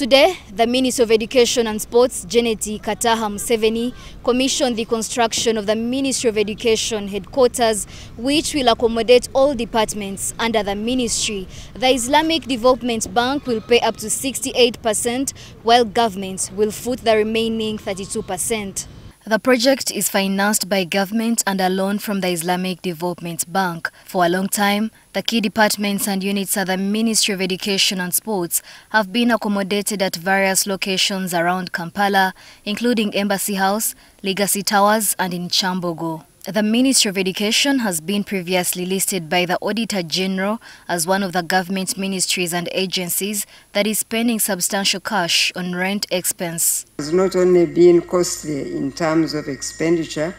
Today, the Minister of Education and Sports, Janet Museveni, commissioned the construction of the Ministry of Education headquarters, which will accommodate all departments under the ministry. The Islamic Development Bank will pay up to 68%, while government will foot the remaining 32%. The project is financed by government and a loan from the Islamic Development Bank. For a long time, the key departments and units at the Ministry of Education and Sports have been accommodated at various locations around Kampala, including Embassy House, Legacy Towers and in Kyambogo. The Ministry of Education has been previously listed by the Auditor General as one of the government ministries and agencies that is spending substantial cash on rent expense. It's not only been costly in terms of expenditure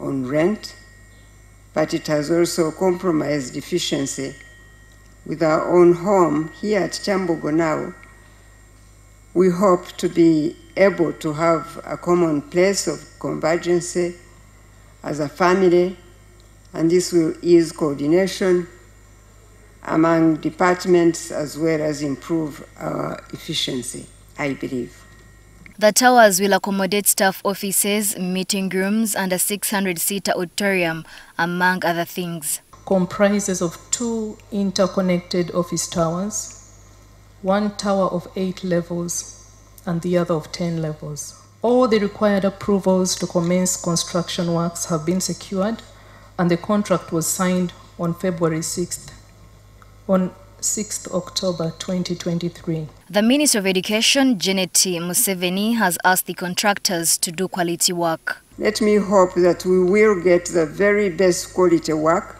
on rent, but it has also compromised efficiency. With our own home here at Kyambogo now, we hope to be able to have a common place of convergence as a family, and this will ease coordination among departments as well as improve our efficiency, I believe. The towers will accommodate staff offices, meeting rooms and a 600-seater auditorium, among other things. Comprises of two interconnected office towers, one tower of 8 levels and the other of 10 levels. All the required approvals to commence construction works have been secured, and the contract was signed on October 6, 2023. The Minister of Education, Janet Museveni, has asked the contractors to do quality work. Let me hope that we will get the very best quality work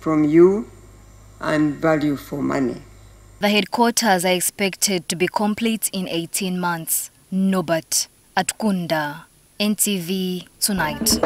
from you and value for money. The headquarters are expected to be complete in 18 months. Norbert Atkunda, NTV Tonight.